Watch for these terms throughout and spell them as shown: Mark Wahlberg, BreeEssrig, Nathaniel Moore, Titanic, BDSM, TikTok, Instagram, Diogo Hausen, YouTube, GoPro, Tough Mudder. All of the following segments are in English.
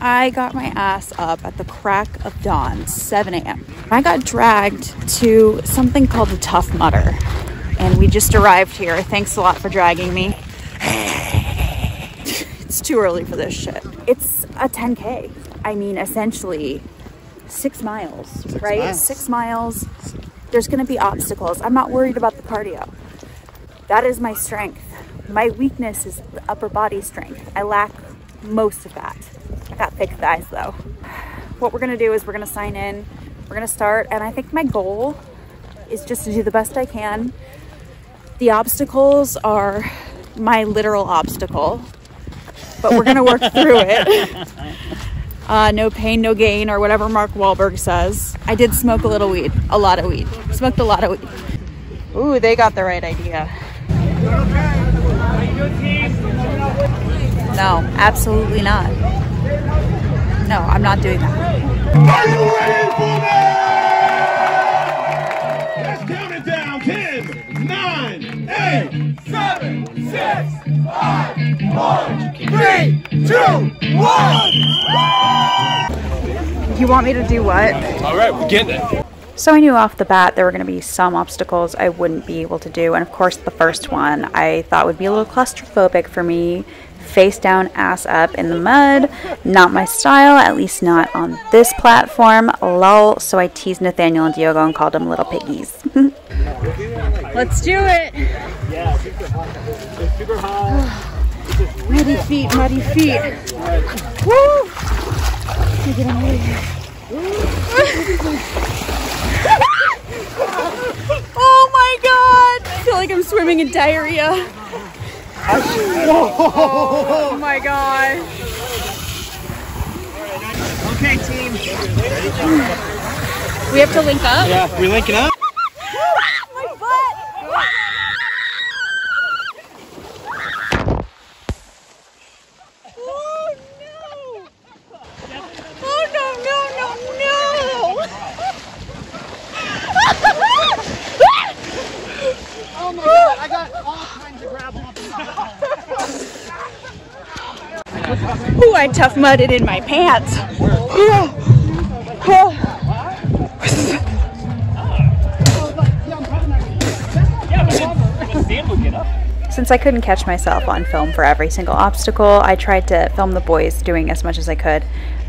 I got my ass up at the crack of dawn, 7 a.m. I got dragged to something called the Tough Mudder, and we just arrived here. Thanks a lot for dragging me. It's too early for this shit. It's a 10K. I mean, essentially 6 miles, right? 6 miles. There's going to be obstacles. I'm not worried about the cardio. That is my strength. My weakness is the upper body strength. I lack most of that. I got thick thighs though. What we're going to do is we're going to sign in. We're going to start. And I think my goal is just to do the best I can. The obstacles are my literal obstacle, but we're going to work through it. No pain, no gain, or whatever Mark Wahlberg says. I did smoke a little weed, a lot of weed. Smoked a lot of weed. Ooh, they got the right idea. No, absolutely not. No, I'm not doing that. Are you ready for that? Let's count it down. 10, 9, 8, 7, 6, 5, 4, 3, 2, 1. You want me to do what? All right, we're getting it. So I knew off the bat there were going to be some obstacles I wouldn't be able to do, and of course the first one I thought would be a little claustrophobic for me. Face down, ass up in the mud. Not my style, at least not on this platform. Lol. So I teased Nathaniel and Diogo and called them little piggies. Let's do it! Yeah, super high. Muddy feet, muddy feet. Woo! Get out of here. Oh my god! I feel like I'm swimming in diarrhea. Oh my god. Okay, team. We have to link up? Yeah, we're linking up. My butt! Oh no! Oh no, no, no, no! Oh my god, I got all kinds of gravel up in my mouth. Ooh, I tough mudded in my pants. Since I couldn't catch myself on film for every single obstacle, I tried to film the boys doing as much as I could.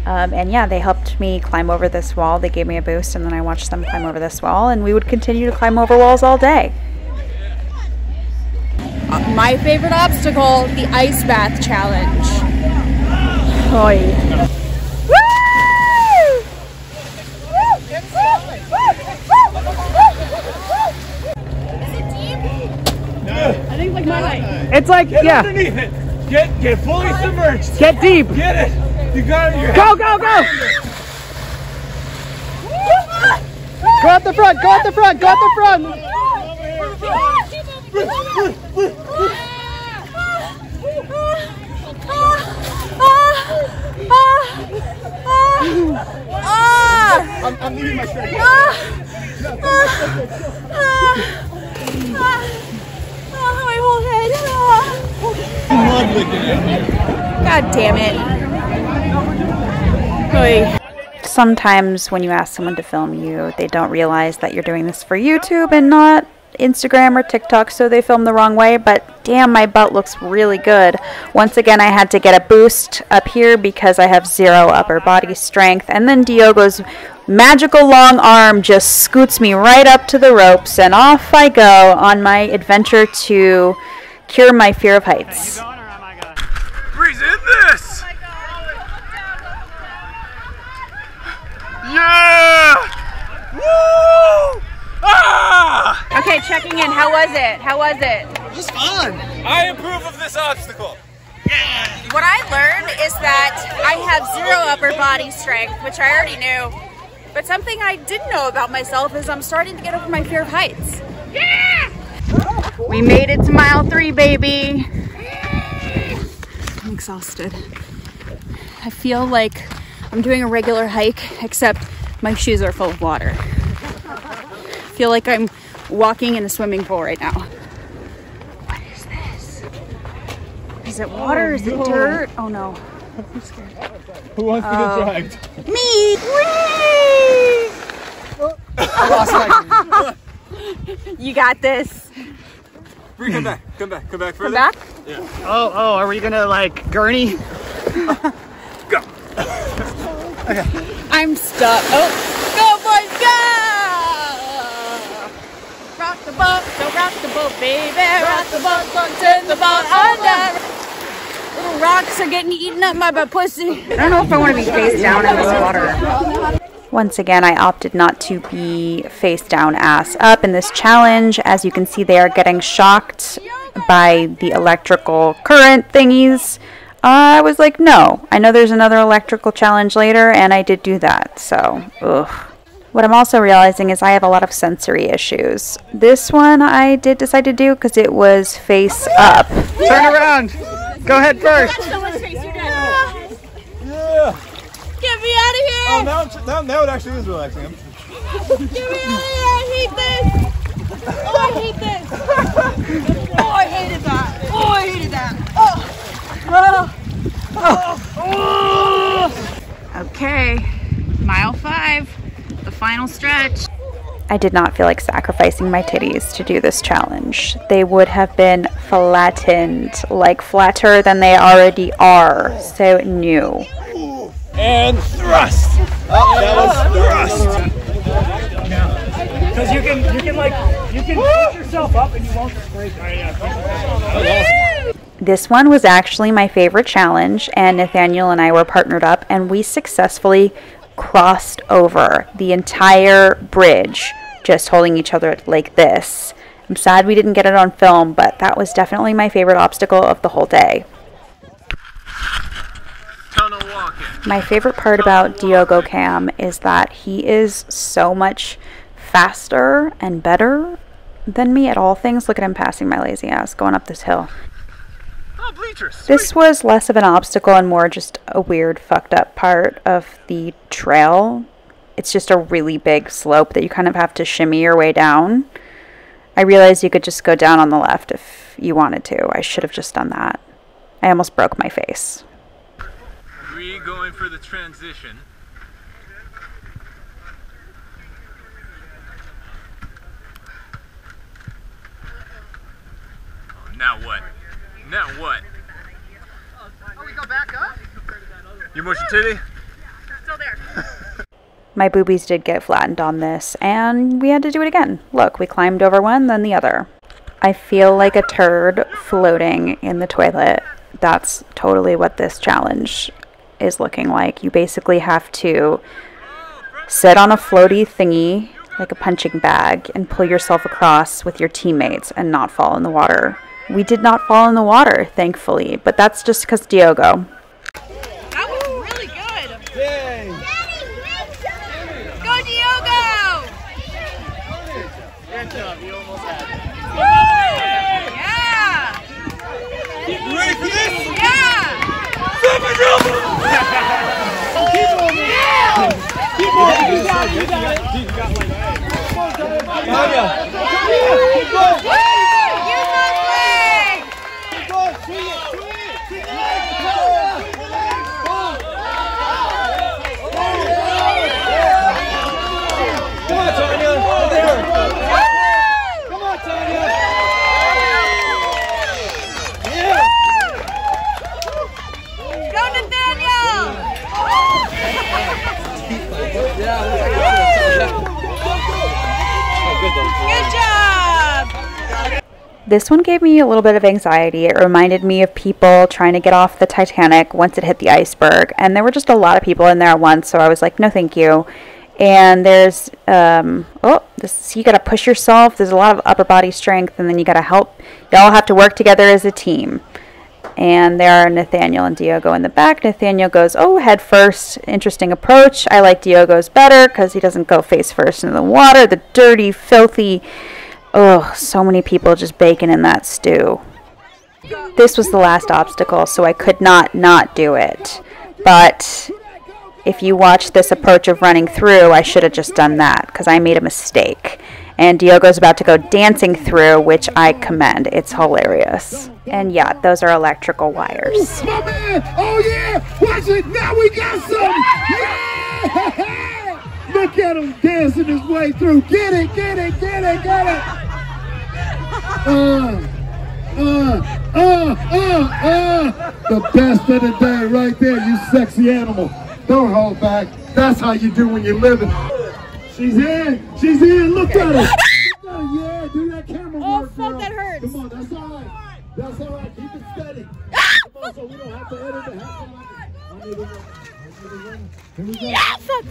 And yeah, they helped me climb over this wall. They gave me a boost, and then I watched them climb over this wall, and we would continue to climb over walls all day. My favorite obstacle, the ice bath challenge. Oh, yeah. Woo! Woo! Woo! Woo! Woo! Woo! Is it deep? No. I think it's like my leg. It's like, get yeah. Get underneath it. Get fully submerged. Get deep. Get it. You got it. Go, go, go! Go out the front, go out the front, go out the front! I'm leaving my shirt. My whole head. God damn it. Sometimes when you ask someone to film you, they don't realize that you're doing this for YouTube and not Instagram or TikTok, so they film the wrong way, but damn, my butt looks really good. Once again, I had to get a boost up here because I have zero upper body strength, and then Diogo's magical long arm just scoots me right up to the ropes, and off I go on my adventure to cure my fear of heights. Breeze in this! Yeah! Woo! Ah! Okay, checking in. How was it? How was it? It was fun. I approve of this obstacle. Yeah! What I learned is that I have zero upper body strength, which I already knew. But something I didn't know about myself is I'm starting to get over my fear of heights. Yeah! We made it to mile 3, baby. Yeah! I'm exhausted. I feel like I'm doing a regular hike, except my shoes are full of water. I feel like I'm walking in a swimming pool right now. What is this? Is it water? Is it dirt? Oh no. I'm scared. Who wants to get dragged? Me! Whee! I lost my You got this. Bree, come back. Come back. Come back further. Come back? Yeah. Oh, oh, are we gonna like gurney? Go! Okay. I'm stuck. Oh, go boys, go! Rock the boat, don't rock the boat, baby. Rock the boat, don't turn the boat under. Little rocks are getting eaten up by my pussy. I don't know if I want to be face down in this water. Once again, I opted not to be face down, ass up in this challenge. As you can see, they are getting shocked by the electrical current thingies. I was like, no, I know there's another electrical challenge later, and I did do that, so, ugh. What I'm also realizing is I have a lot of sensory issues. This one I did decide to do because it was face up. Turn around! Go ahead first! Yeah. Get me out of here! Oh, now it actually is relaxing. Get me out of here! I hate this! Oh, I hate this! Oh, I hated that! Oh, I hated that! Oh! Oh. Oh. Oh. Okay, mile 5, the final stretch. I did not feel like sacrificing my titties to do this challenge. They would have been flattened, like flatter than they already are, so new. And thrust! Oh, that was thrust! Because you can push yourself up and you won't break. This one was actually my favorite challenge, and Nathaniel and I were partnered up, and we successfully crossed over the entire bridge, just holding each other like this. I'm sad we didn't get it on film, but that was definitely my favorite obstacle of the whole day. Tunnel walking. My favorite part about Diogo Cam is that he is so much faster and better than me at all things. Look at him passing my lazy ass going up this hill. This was less of an obstacle and more just a weird fucked up part of the trail. It's just a really big slope that you kind of have to shimmy your way down. I realized you could just go down on the left if you wanted to. I should have just done that. I almost broke my face. We're going for the transition. Now what? Now what? Oh, we go back up? You mush your titty? Still there. My boobies did get flattened on this, and we had to do it again. Look, we climbed over one, then the other. I feel like a turd floating in the toilet. That's totally what this challenge is looking like. You basically have to sit on a floaty thingy, like a punching bag, and pull yourself across with your teammates and not fall in the water. We did not fall in the water, thankfully, but that's just because Diogo. That was really good. Yay. Go, Diogo! Good job, you almost had it. Yeah! You ready for this? Yeah! Super dribble! Keep going! You got one. This one gave me a little bit of anxiety. It reminded me of people trying to get off the Titanic once it hit the iceberg. And there were just a lot of people in there at once, so I was like, no thank you. And there's, you gotta push yourself. There's a lot of upper body strength, and then you gotta help. Y'all have to work together as a team. And there are Nathaniel and Diogo in the back. Nathaniel goes, oh, head first, interesting approach. I like Diogo's better because he doesn't go face first in the water. The dirty, filthy... Oh, so many people just baking in that stew. This was the last obstacle, so I could not do it. But if you watch this approach of running through, I should have just done that because I made a mistake. and Diogo's about to go dancing through, which I commend. It's hilarious. And yeah, those are electrical wires. My man! Oh yeah! Watch it! Now we got some! Yeah! Look at him dancing his way through. Get it! Get it! Get it! Get it! The best of the day right there, you sexy animal. Don't hold back. That's how you do when you're living. She's in. She's in. Look at her. Yeah, do that camera work, girl. Oh, fuck, that hurts. Come on, that's all right. That's all right. Keep it steady. Come on, so we don't have to edit the half. Yeah, fuck,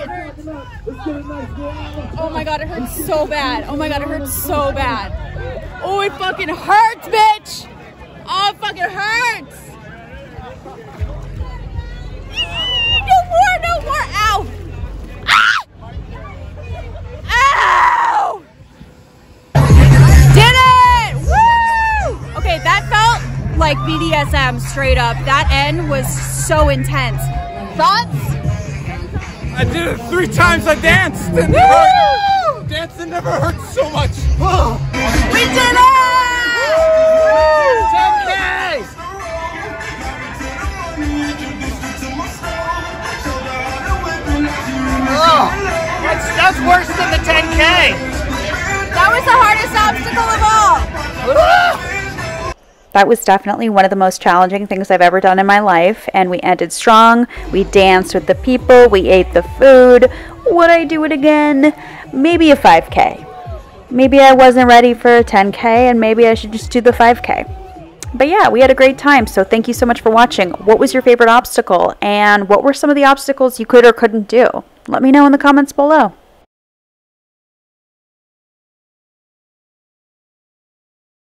it hurts. Oh my god, it hurts so bad. Oh my god, it hurts so bad. Oh, it fucking hurts, bitch. Oh, it fucking hurts. No more. Ow. Ah! Ow! Did it! Woo! Okay, that felt like BDSM straight up. That end was so intense. Thoughts? I did it 3 times. I danced. And woo! Hurt. Dancing never hurts so much. Oh. We did it! Woo! Oh, that's worse than the 10K. That was the hardest obstacle of all. That was definitely one of the most challenging things I've ever done in my life. And we ended strong. We danced with the people. We ate the food. Would I do it again? Maybe a 5K. Maybe I wasn't ready for a 10K and maybe I should just do the 5K. But yeah, we had a great time, so thank you so much for watching. What was your favorite obstacle, and what were some of the obstacles you could or couldn't do? Let me know in the comments below.